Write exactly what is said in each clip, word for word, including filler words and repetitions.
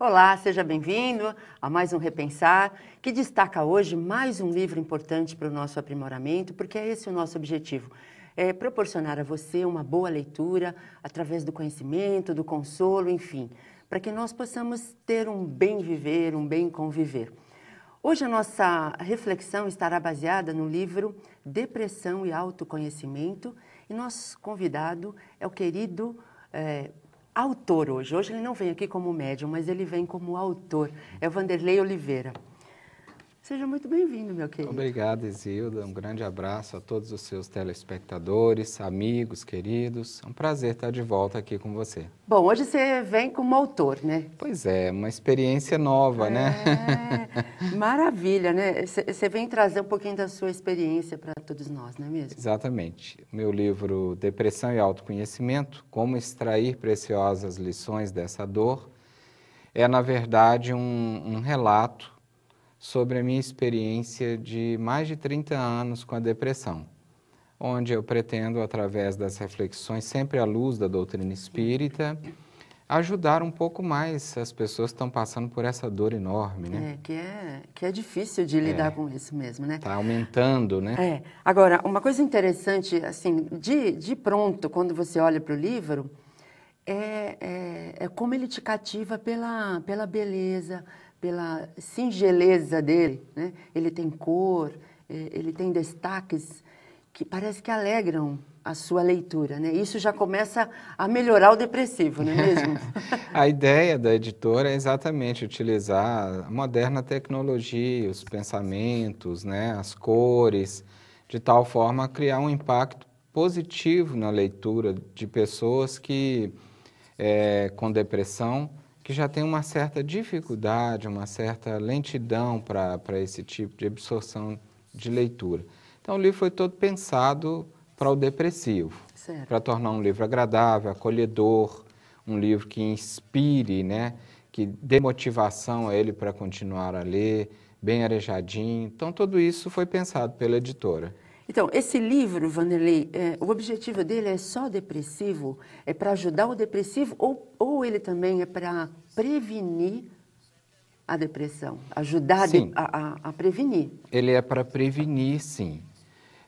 Olá, seja bem-vindo a mais um Repensar, que destaca hoje mais um livro importante para o nosso aprimoramento, porque é esse o nosso objetivo, é proporcionar a você uma boa leitura através do conhecimento, do consolo, enfim, para que nós possamos ter um bem viver, um bem conviver. Hoje a nossa reflexão estará baseada no livro Depressão e Autoconhecimento, e nosso convidado é o querido... É, autor hoje. Hoje ele não vem aqui como médium, mas ele vem como autor. É o Wanderley Oliveira. Seja muito bem-vindo, meu querido. Obrigado, Izilda. Um grande abraço a todos os seus telespectadores, amigos, queridos. É um prazer estar de volta aqui com você. Bom, hoje você vem como autor, né? Pois é, uma experiência nova, é... né? Maravilha, né? Você vem trazer um pouquinho da sua experiência para todos nós, não é mesmo? Exatamente. Meu livro Depressão e Autoconhecimento, Como Extrair Preciosas Lições dessa Dor, é, na verdade, um, um relato sobre a minha experiência de mais de trinta anos com a depressão, onde eu pretendo, através das reflexões, sempre à luz da doutrina espírita, ajudar um pouco mais as pessoas que estão passando por essa dor enorme, né? É, que é, que é difícil de lidar é, com isso mesmo, né? Está aumentando, né? É. Agora, uma coisa interessante, assim, de, de pronto, quando você olha para o livro, é, é, é como ele te cativa pela, pela beleza, pela singeleza dele, né? Ele tem cor, ele tem destaques que parece que alegram a sua leitura, né? Isso já começa a melhorar o depressivo, não é mesmo? A ideia da editora é exatamente utilizar a moderna tecnologia, os pensamentos, né? As cores, de tal forma a criar um impacto positivo na leitura de pessoas que, é, com depressão, que já tem uma certa dificuldade, uma certa lentidão para esse tipo de absorção de leitura. Então, o livro foi todo pensado para o depressivo, para tornar um livro agradável, acolhedor, um livro que inspire, né, que dê motivação a ele para continuar a ler, bem arejadinho. Então, tudo isso foi pensado pela editora. Então, esse livro, Wanderley, é, o objetivo dele é só depressivo? É para ajudar o depressivo ou, ou ele também é para prevenir a depressão? Ajudar de, a, a, a prevenir? Ele é para prevenir, sim.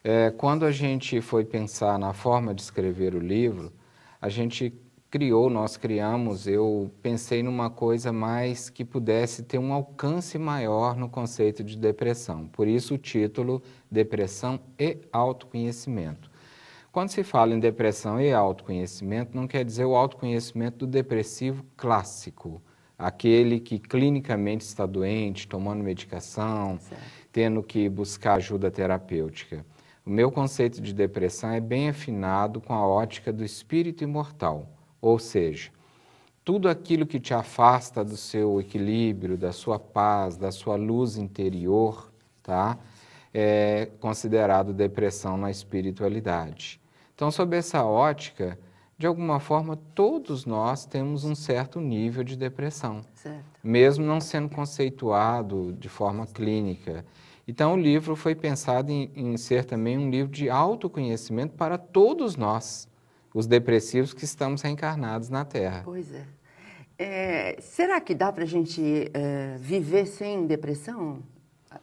É, quando a gente foi pensar na forma de escrever o livro, a gente criou, nós criamos, eu pensei numa coisa mais que pudesse ter um alcance maior no conceito de depressão. Por isso o título... Depressão e autoconhecimento. Quando se fala em depressão e autoconhecimento, não quer dizer o autoconhecimento do depressivo clássico, aquele que clinicamente está doente, tomando medicação, certo, tendo que buscar ajuda terapêutica. O meu conceito de depressão é bem afinado com a ótica do espírito imortal, ou seja, tudo aquilo que te afasta do seu equilíbrio, da sua paz, da sua luz interior, tá? É considerado depressão na espiritualidade. Então, sob essa ótica, de alguma forma, todos nós temos um certo nível de depressão, certo, mesmo não sendo conceituado de forma clínica. Então, o livro foi pensado em, em ser também um livro de autoconhecimento para todos nós, os depressivos que estamos reencarnados na Terra. Pois é. É, será que dá para a gente é, viver sem depressão?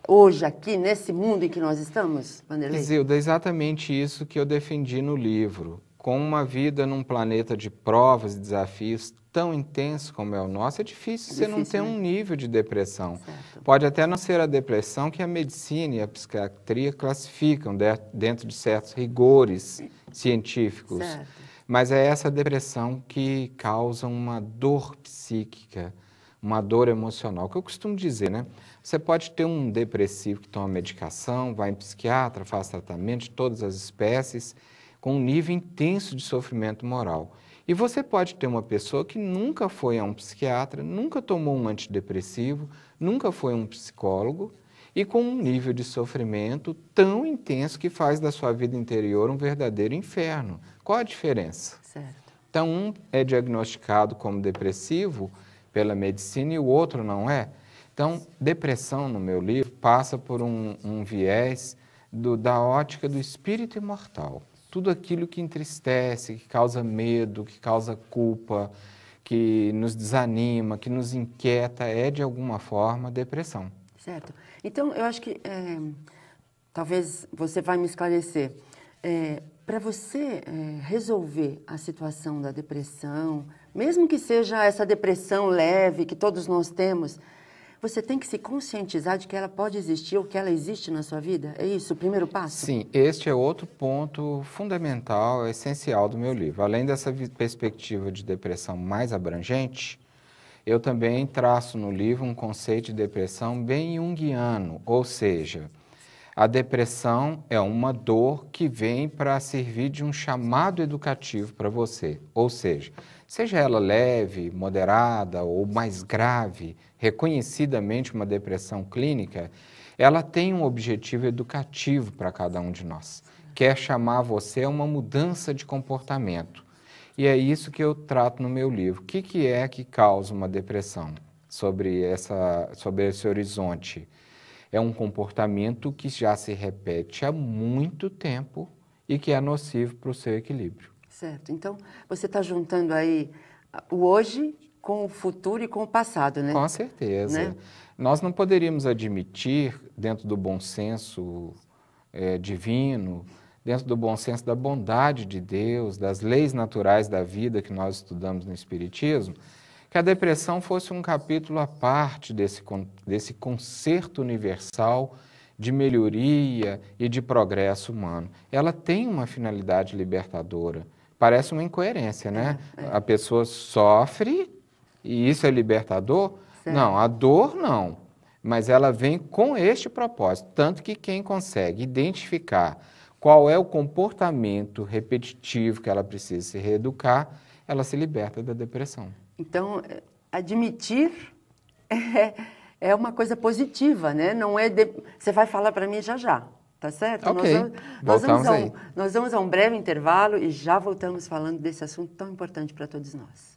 Hoje, aqui, nesse mundo em que nós estamos, Wanderley? Izilda, é exatamente isso que eu defendi no livro. Com uma vida num planeta de provas e desafios tão intenso como é o nosso, é difícil, é você difícil, não ter, né, um nível de depressão. Certo. Pode até não ser a depressão que a medicina e a psiquiatria classificam dentro de certos rigores científicos. Certo. Mas é essa depressão que causa uma dor psíquica, uma dor emocional, que eu costumo dizer, né? Você pode ter um depressivo que toma medicação, vai em psiquiatra, faz tratamento de todas as espécies, com um nível intenso de sofrimento moral. E você pode ter uma pessoa que nunca foi a um psiquiatra, nunca tomou um antidepressivo, nunca foi a um psicólogo, e com um nível de sofrimento tão intenso que faz da sua vida interior um verdadeiro inferno. Qual a diferença? Certo. Então, um é diagnosticado como depressivo pela medicina e o outro não é. Então, depressão, no meu livro, passa por um, um viés do, da ótica do espírito imortal. Tudo aquilo que entristece, que causa medo, que causa culpa, que nos desanima, que nos inquieta, é, de alguma forma, depressão. Certo. Então, eu acho que, é, talvez você vai me esclarecer, é, para você é, resolver a situação da depressão, mesmo que seja essa depressão leve que todos nós temos, você tem que se conscientizar de que ela pode existir ou que ela existe na sua vida? É isso o primeiro passo? Sim, este é outro ponto fundamental, essencial do meu livro. Além dessa perspectiva de depressão mais abrangente, eu também traço no livro um conceito de depressão bem junguiano, ou seja, a depressão é uma dor que vem para servir de um chamado educativo para você, ou seja, seja ela leve, moderada ou mais grave, reconhecidamente uma depressão clínica, ela tem um objetivo educativo para cada um de nós, que é chamar você a uma mudança de comportamento. E é isso que eu trato no meu livro. O que, que é que causa uma depressão sobre, essa, sobre esse horizonte? É um comportamento que já se repete há muito tempo e que é nocivo para o seu equilíbrio. Certo. Então, você está juntando aí o hoje com o futuro e com o passado, né? Com certeza. Né? Nós não poderíamos admitir, dentro do bom senso é, divino, dentro do bom senso da bondade de Deus, das leis naturais da vida que nós estudamos no Espiritismo, que a depressão fosse um capítulo à parte desse, desse concerto universal de melhoria e de progresso humano. Ela tem uma finalidade libertadora. Parece uma incoerência, né? É, é. A pessoa sofre e isso é libertador? Certo. Não, a dor não, mas ela vem com este propósito, tanto que quem consegue identificar qual é o comportamento repetitivo que ela precisa se reeducar, ela se liberta da depressão. Então, admitir é, é uma coisa positiva, né? Não é de... Você vai falar para mim já já, tá certo? Okay. Nós, nós, vamos a um, nós vamos a um breve intervalo e já voltamos falando desse assunto tão importante para todos nós.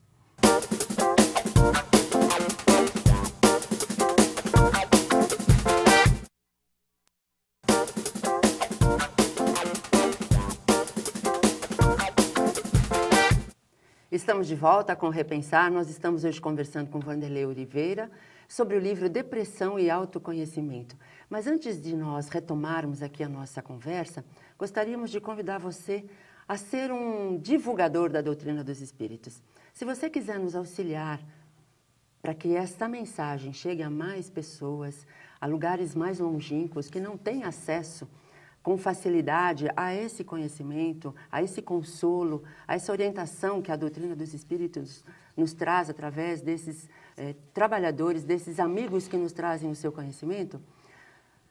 Estamos de volta com Repensar. Nós estamos hoje conversando com Wanderley Oliveira sobre o livro Depressão e Autoconhecimento. Mas antes de nós retomarmos aqui a nossa conversa, gostaríamos de convidar você a ser um divulgador da doutrina dos Espíritos. Se você quiser nos auxiliar para que esta mensagem chegue a mais pessoas, a lugares mais longínquos que não têm acesso com facilidade a esse conhecimento, a esse consolo, a essa orientação que a doutrina dos Espíritos nos traz através desses eh, trabalhadores, desses amigos que nos trazem o seu conhecimento,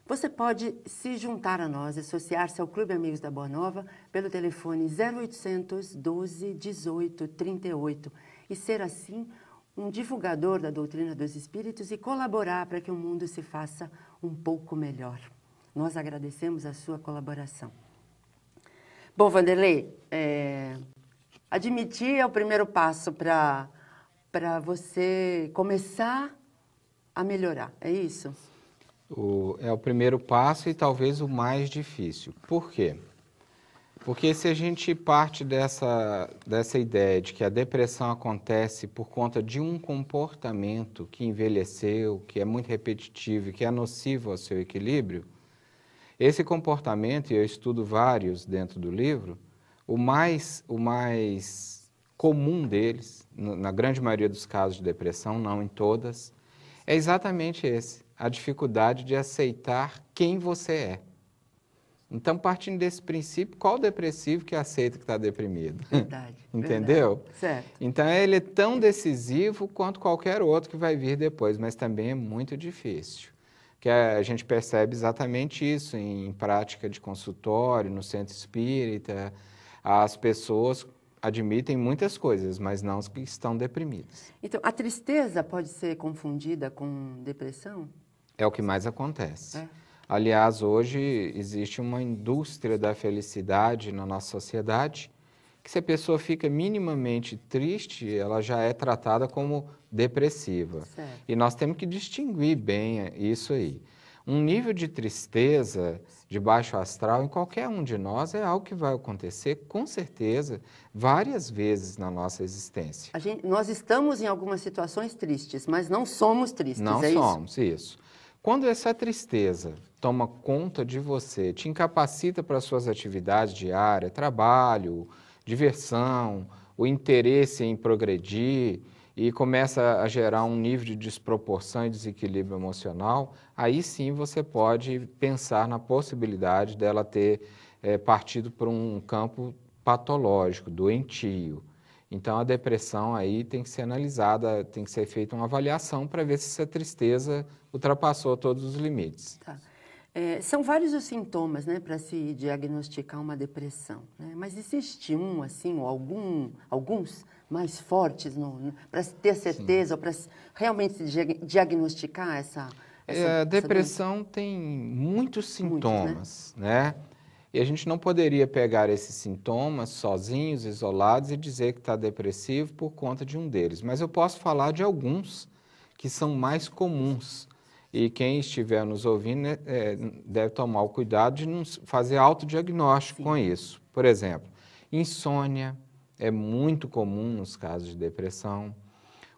você pode se juntar a nós, associar-se ao Clube Amigos da Boa Nova pelo telefone zero oitocentos, doze, dezoito, trinta e oito e ser assim um divulgador da doutrina dos Espíritos e colaborar para que o mundo se faça um pouco melhor. Nós agradecemos a sua colaboração. Bom, Wanderley, é, admitir é o primeiro passo para para você começar a melhorar, é isso? O, é o primeiro passo e talvez o mais difícil. Por quê? Porque se a gente parte dessa, dessa ideia de que a depressão acontece por conta de um comportamento que envelheceu, que é muito repetitivo e que é nocivo ao seu equilíbrio, esse comportamento, e eu estudo vários dentro do livro, o mais, o mais comum deles, na grande maioria dos casos de depressão, não em todas, é exatamente esse, a dificuldade de aceitar quem você é. Então, partindo desse princípio, qual depressivo que aceita que está deprimido? Verdade. Entendeu? Verdade. Certo. Então, ele é tão decisivo quanto qualquer outro que vai vir depois, mas também é muito difícil. Que a gente percebe exatamente isso em prática de consultório, no centro espírita. As pessoas admitem muitas coisas, mas não as que estão deprimidas. Então, a tristeza pode ser confundida com depressão? É o que mais acontece. É. Aliás, hoje existe uma indústria da felicidade na nossa sociedade que se a pessoa fica minimamente triste, ela já é tratada como depressiva. Certo. E nós temos que distinguir bem isso aí. Um nível de tristeza, de baixo astral, em qualquer um de nós, é algo que vai acontecer, com certeza, várias vezes na nossa existência. A gente, nós estamos em algumas situações tristes, mas não somos tristes, não é somos, isso? isso. Quando essa tristeza toma conta de você, te incapacita para as suas atividades diárias, trabalho, diversão, o interesse em progredir, e começa a gerar um nível de desproporção e desequilíbrio emocional, aí sim você pode pensar na possibilidade dela ter é, partido para um campo patológico, doentio. Então, a depressão aí tem que ser analisada, tem que ser feita uma avaliação para ver se essa tristeza ultrapassou todos os limites. Tá. É, são vários os sintomas, né, para se diagnosticar uma depressão, né? Mas existe um, assim, ou algum, alguns mais fortes para ter certeza, para realmente se diagnosticar essa... essa é, a depressão essa tem muitos sintomas, muitos, né? né? E a gente não poderia pegar esses sintomas sozinhos, isolados, e dizer que está depressivo por conta de um deles. Mas eu posso falar de alguns que são mais comuns. E quem estiver nos ouvindo, né, é, deve tomar o cuidado de não fazer autodiagnóstico. Sim. Com isso. Por exemplo, insônia é muito comum nos casos de depressão,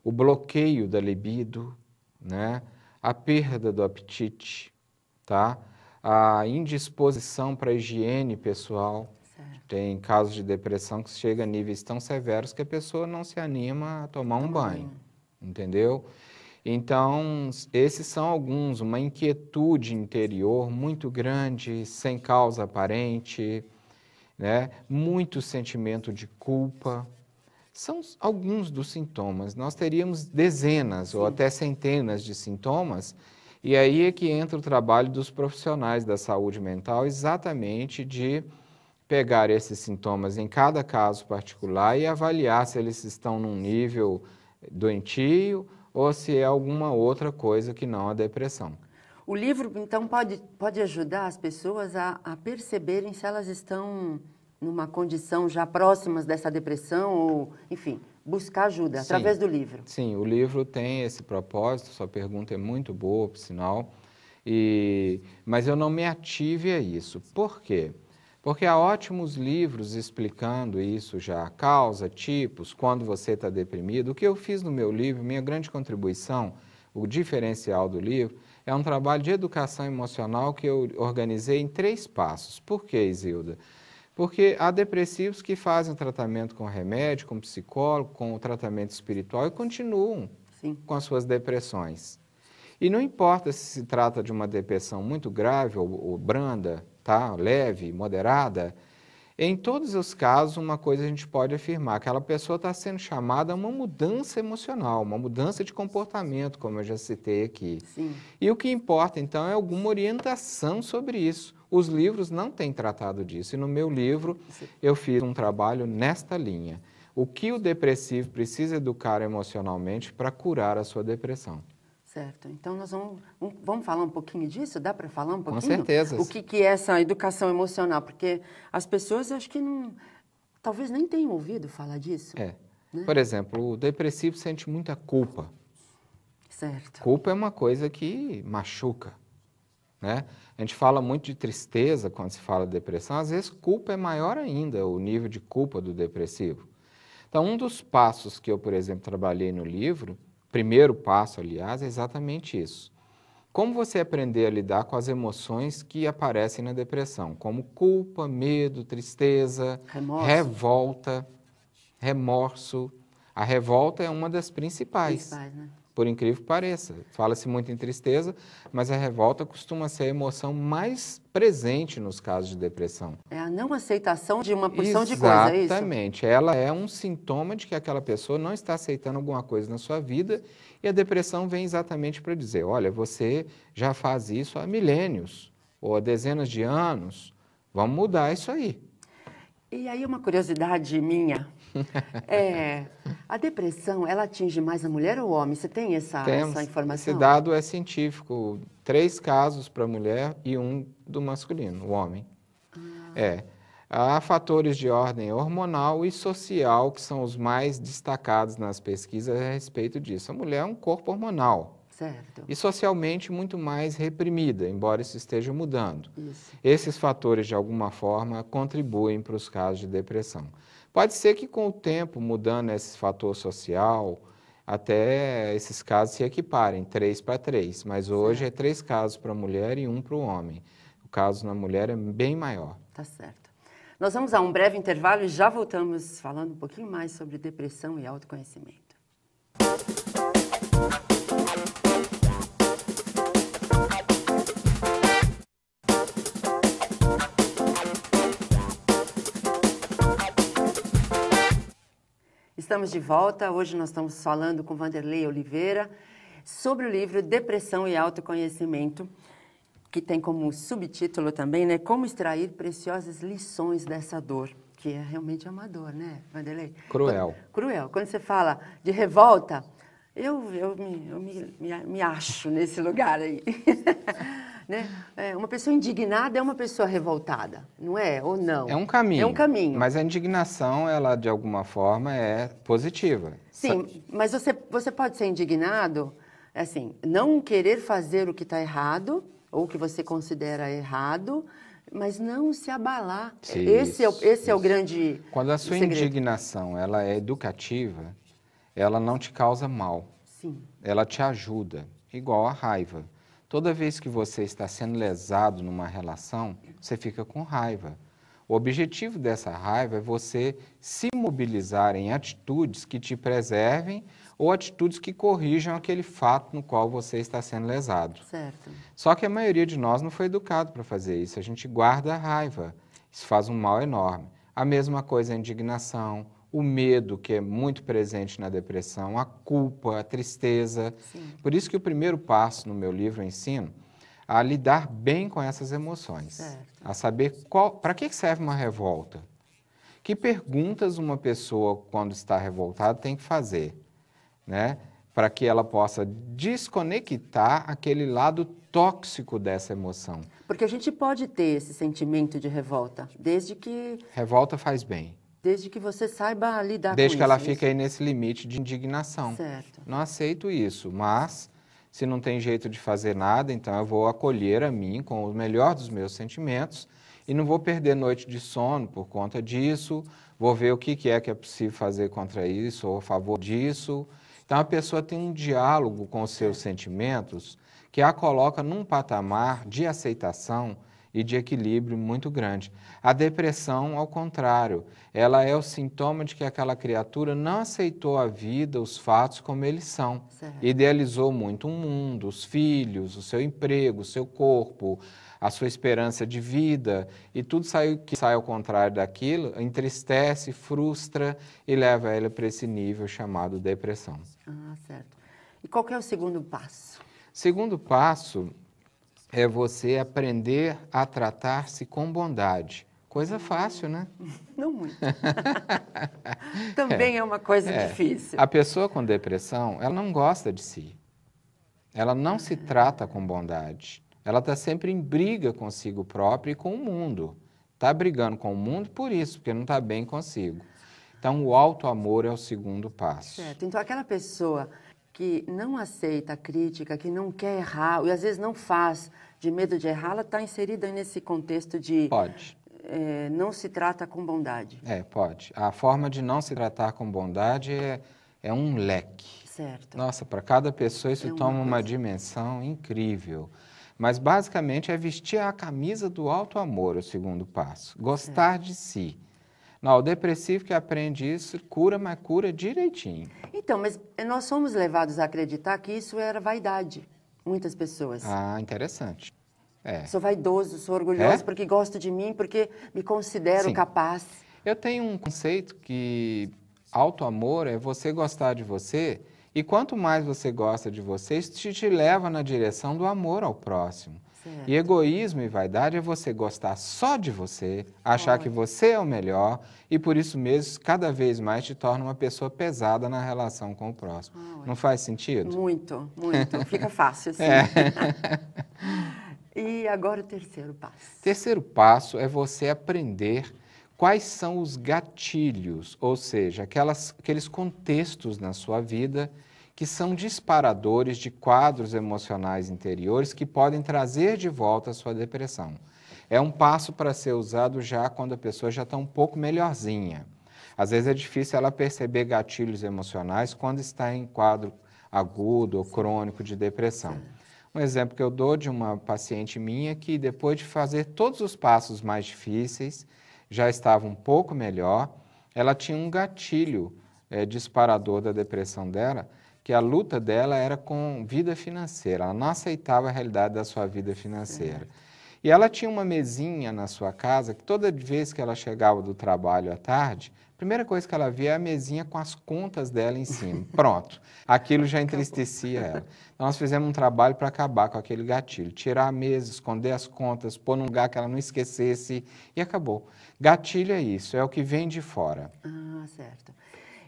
o bloqueio da libido, né, a perda do apetite, tá? A indisposição para a higiene pessoal. Certo. Tem casos de depressão que chega a níveis tão severos que a pessoa não se anima a tomar um banho, banho, entendeu? Então, esses são alguns, uma inquietude interior muito grande, sem causa aparente, né? Muito sentimento de culpa. São alguns dos sintomas. Nós teríamos dezenas, sim, ou até centenas de sintomas, e aí é que entra o trabalho dos profissionais da saúde mental, exatamente de pegar esses sintomas em cada caso particular e avaliar se eles estão num nível doentio ou se é alguma outra coisa que não a depressão. O livro, então, pode, pode ajudar as pessoas a, a perceberem se elas estão numa condição já próximas dessa depressão ou, enfim, buscar ajuda. Sim, através do livro. Sim, o livro tem esse propósito, sua pergunta é muito boa, por sinal, e, mas eu não me ative a isso. Por quê? Porque há ótimos livros explicando isso já, causa, tipos, quando você está deprimido. O que eu fiz no meu livro, minha grande contribuição, o diferencial do livro, é um trabalho de educação emocional que eu organizei em três passos. Por quê, Izilda? Porque há depressivos que fazem tratamento com remédio, com psicólogo, com o tratamento espiritual e continuam, sim, com as suas depressões. E não importa se se trata de uma depressão muito grave ou, ou branda, tá? Leve, moderada, em todos os casos, uma coisa a gente pode afirmar, que aquela pessoa está sendo chamada a uma mudança emocional, uma mudança de comportamento, como eu já citei aqui. Sim. E o que importa, então, é alguma orientação sobre isso. Os livros não têm tratado disso, e no meu livro, sim, eu fiz um trabalho nesta linha. O que o depressivo precisa educar emocionalmente para curar a sua depressão. Certo, então nós vamos, vamos falar um pouquinho disso? Dá para falar um pouquinho? Com certeza. O que, que é essa educação emocional? Porque as pessoas, acho que não, talvez nem tenham ouvido falar disso. É, né? Por exemplo, o depressivo sente muita culpa. Certo. Culpa é uma coisa que machuca, né? A gente fala muito de tristeza quando se fala de depressão, às vezes culpa é maior ainda, o nível de culpa do depressivo. Então, um dos passos que eu, por exemplo, trabalhei no livro, primeiro passo, aliás, é exatamente isso. Como você aprender a lidar com as emoções que aparecem na depressão, como culpa, medo, tristeza, remorso. revolta, remorso. A revolta é uma das principais, principais né? Por incrível que pareça. Fala-se muito em tristeza, mas a revolta costuma ser a emoção mais presente nos casos de depressão. É a não aceitação de uma porção de coisa, é isso? Exatamente. Ela é um sintoma de que aquela pessoa não está aceitando alguma coisa na sua vida e a depressão vem exatamente para dizer, olha, você já faz isso há milênios ou há dezenas de anos, vamos mudar isso aí. E aí uma curiosidade minha, é, a depressão, ela atinge mais a mulher ou o homem? Você tem essa, Temos, essa informação? Esse dado é científico, três casos para a mulher e um do masculino, o homem. Ah. É, Há fatores de ordem hormonal e social que são os mais destacados nas pesquisas a respeito disso. A mulher é um corpo hormonal. Certo. E socialmente muito mais reprimida, embora isso esteja mudando. Isso. Esses fatores, de alguma forma, contribuem para os casos de depressão. Pode ser que com o tempo, mudando esse fator social, até esses casos se equiparem, três para três. Mas hoje certo. É três casos para a mulher e um para o homem. O caso na mulher é bem maior. Tá certo. Nós vamos a um breve intervalo e já voltamos falando um pouquinho mais sobre depressão e autoconhecimento. Estamos de volta, hoje nós estamos falando com Wanderley Oliveira sobre o livro Depressão e Autoconhecimento, que tem como subtítulo também, né, como extrair preciosas lições dessa dor, que é realmente uma dor, né, Wanderley? Cruel. Quando, cruel. Quando você fala de revolta, eu, eu, me, eu me, me, me acho nesse lugar aí. Né? É, uma pessoa indignada é uma pessoa revoltada, não é? Ou não? É um caminho. É um caminho. Mas a indignação, ela de alguma forma é positiva. Sim, Sa mas você, você pode ser indignado, assim, não querer fazer o que está errado, ou o que você considera errado, mas não se abalar. Isso, esse é o, esse é o grande Quando a sua segredo. Indignação ela é educativa, ela não te causa mal. Sim. Ela te ajuda, igual a raiva. Toda vez que você está sendo lesado numa relação, você fica com raiva. O objetivo dessa raiva é você se mobilizar em atitudes que te preservem ou atitudes que corrijam aquele fato no qual você está sendo lesado. Certo. Só que a maioria de nós não foi educado para fazer isso. A gente guarda a raiva. Isso faz um mal enorme. A mesma coisa é a indignação, o medo, que é muito presente na depressão, a culpa, a tristeza. Sim. Por isso que o primeiro passo no meu livro eu ensino a lidar bem com essas emoções, certo. A saber qual, para que serve uma revolta, que perguntas uma pessoa quando está revoltada tem que fazer, né, para que ela possa desconectar aquele lado tóxico dessa emoção. Porque a gente pode ter esse sentimento de revolta, desde que... Revolta faz bem. Desde que você saiba lidar Desde com isso. Desde que ela fique aí nesse limite de indignação. Certo. Não aceito isso, mas se não tem jeito de fazer nada, então eu vou acolher a mim com o melhor dos meus sentimentos e não vou perder noite de sono por conta disso, vou ver o que é que é possível fazer contra isso ou a favor disso. Então a pessoa tem um diálogo com os seus sentimentos que a coloca num patamar de aceitação e de equilíbrio muito grande. A depressão, ao contrário, ela é o sintoma de que aquela criatura não aceitou a vida, os fatos como eles são. Certo. Idealizou muito o mundo, os filhos, o seu emprego, o seu corpo, a sua esperança de vida, e tudo saiu, que sai ao contrário daquilo, entristece, frustra e leva ela para esse nível chamado depressão. Ah, certo. E qual que é o segundo passo? Segundo passo... é você aprender a tratar-se com bondade. Coisa fácil, né? Não muito. Também é, é uma coisa é. difícil. A pessoa com depressão, ela não gosta de si. Ela não se trata com bondade. Ela está sempre em briga consigo própria e com o mundo. Está brigando com o mundo por isso, porque não está bem consigo. Então, o auto-amor é o segundo passo. Certo. Então, aquela pessoa... que não aceita a crítica, que não quer errar, e às vezes não faz, de medo de errar, ela está inserida nesse contexto de... Pode. É, não se trata com bondade. É, pode. A forma de não se tratar com bondade é, é um leque. Certo. Nossa, para cada pessoa isso é uma toma coisa. Uma dimensão incrível. Mas basicamente é vestir a camisa do auto-amor, o segundo passo. Gostar certo. De si. Não, o depressivo que aprende isso, cura, mas cura direitinho. Então, mas nós somos levados a acreditar que isso era vaidade, muitas pessoas. Ah, interessante. É. Sou vaidoso, sou orgulhoso, é? Porque gosto de mim, porque me considero Sim. capaz. Eu tenho um conceito que auto-amor é você gostar de você, e quanto mais você gosta de você, isso te, te leva na direção do amor ao próximo. Certo. E egoísmo e vaidade é você gostar só de você, achar Olha. Que você é o melhor e por isso mesmo cada vez mais te torna uma pessoa pesada na relação com o próximo. Olha. Não faz sentido? Muito, muito. Fica fácil assim. É. E agora o terceiro passo. Terceiro passo é você aprender quais são os gatilhos, ou seja, aquelas, aqueles contextos na sua vida que são disparadores de quadros emocionais interiores que podem trazer de volta a sua depressão. É um passo para ser usado já quando a pessoa já está um pouco melhorzinha. Às vezes é difícil ela perceber gatilhos emocionais quando está em quadro agudo ou crônico de depressão. Um exemplo que eu dou de uma paciente minha que depois de fazer todos os passos mais difíceis, já estava um pouco melhor, ela tinha um gatilho é, disparador da depressão dela, que a luta dela era com vida financeira, ela não aceitava a realidade da sua vida financeira. E ela tinha uma mesinha na sua casa, que toda vez que ela chegava do trabalho à tarde, a primeira coisa que ela via é a mesinha com as contas dela em cima. Pronto, aquilo já entristecia ela. Então, nós fizemos um trabalho para acabar com aquele gatilho, tirar a mesa, esconder as contas, pôr num lugar que ela não esquecesse e acabou. Gatilho é isso, é o que vem de fora. Ah, certo.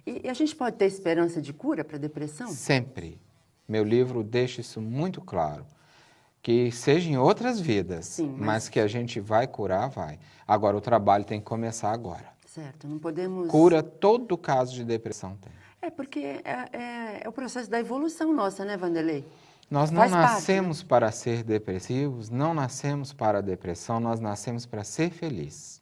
E a gente pode ter esperança de cura para a depressão? Sempre. Meu livro deixa isso muito claro. Que seja em outras vidas, sim, mas... mas que a gente vai curar, vai. Agora, o trabalho tem que começar agora. Certo, não podemos... Cura todo caso de depressão tem. É, porque é, é, é o processo da evolução nossa, né, Wanderley? Nós não Faz nascemos parte, né? para ser depressivos, não nascemos para a depressão, nós nascemos para ser feliz.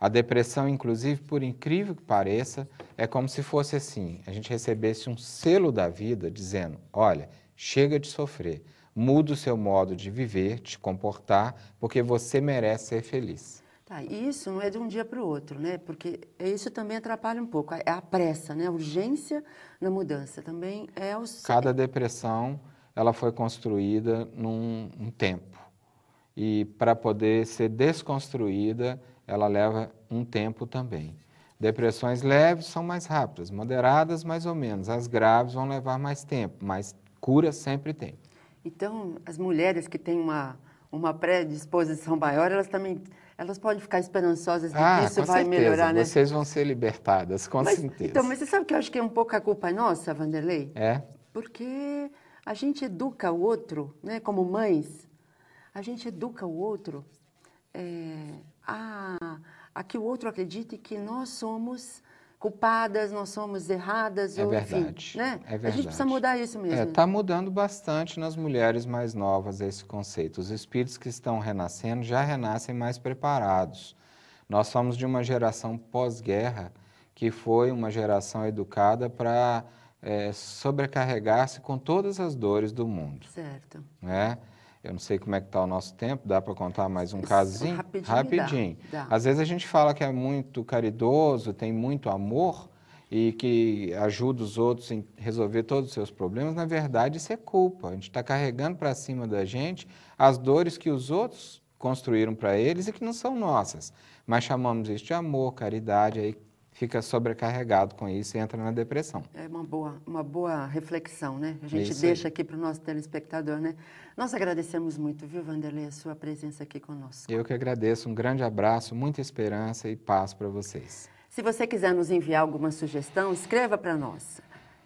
A depressão, inclusive, por incrível que pareça, é como se fosse assim, a gente recebesse um selo da vida dizendo, olha, chega de sofrer. Muda o seu modo de viver, de comportar, porque você merece ser feliz. Tá, e isso não é de um dia para o outro, né? Porque isso também atrapalha um pouco. É a pressa, né? A urgência na mudança também é o... Cada depressão, ela foi construída num um tempo. E para poder ser desconstruída, ela leva um tempo também. Depressões leves são mais rápidas, moderadas mais ou menos. As graves vão levar mais tempo, mas cura sempre tem. Então, as mulheres que têm uma, uma predisposição maior, elas também elas podem ficar esperançosas de ah, que isso vai certeza. melhorar, né? Vocês vão ser libertadas, com mas, certeza. Então, mas você sabe que eu acho que é um pouco a culpa nossa, Wanderley? É. Porque a gente educa o outro, né? Como mães, a gente educa o outro é, a, a que o outro acredite que nós somos... culpadas, nós somos erradas, é ou, verdade, enfim, né? É verdade. A gente precisa mudar isso mesmo. Está é, mudando bastante nas mulheres mais novas esse conceito. Os espíritos que estão renascendo já renascem mais preparados. Nós somos de uma geração pós-guerra que foi uma geração educada para é, sobrecarregar-se com todas as dores do mundo. Certo. Né? Eu não sei como é que está o nosso tempo, dá para contar mais um casinho? Rapidinho. Rapidinho. Dá, dá. Às vezes a gente fala que é muito caridoso, tem muito amor e que ajuda os outros em resolver todos os seus problemas. Na verdade, isso é culpa. A gente está carregando para cima da gente as dores que os outros construíram para eles e que não são nossas. Mas chamamos isso de amor, caridade, aí fica sobrecarregado com isso e entra na depressão. É uma boa, uma boa reflexão, né? A gente deixa aqui para o nosso telespectador, né? Nós agradecemos muito, viu, Wanderley, a sua presença aqui conosco. Eu que agradeço, um grande abraço, muita esperança e paz para vocês. Se você quiser nos enviar alguma sugestão, escreva para nós,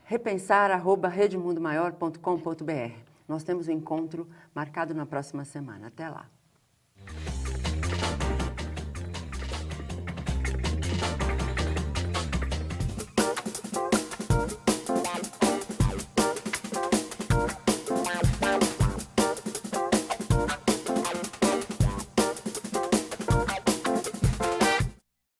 repensar arroba rede mundo maior ponto com ponto br. Nós temos um encontro marcado na próxima semana. Até lá!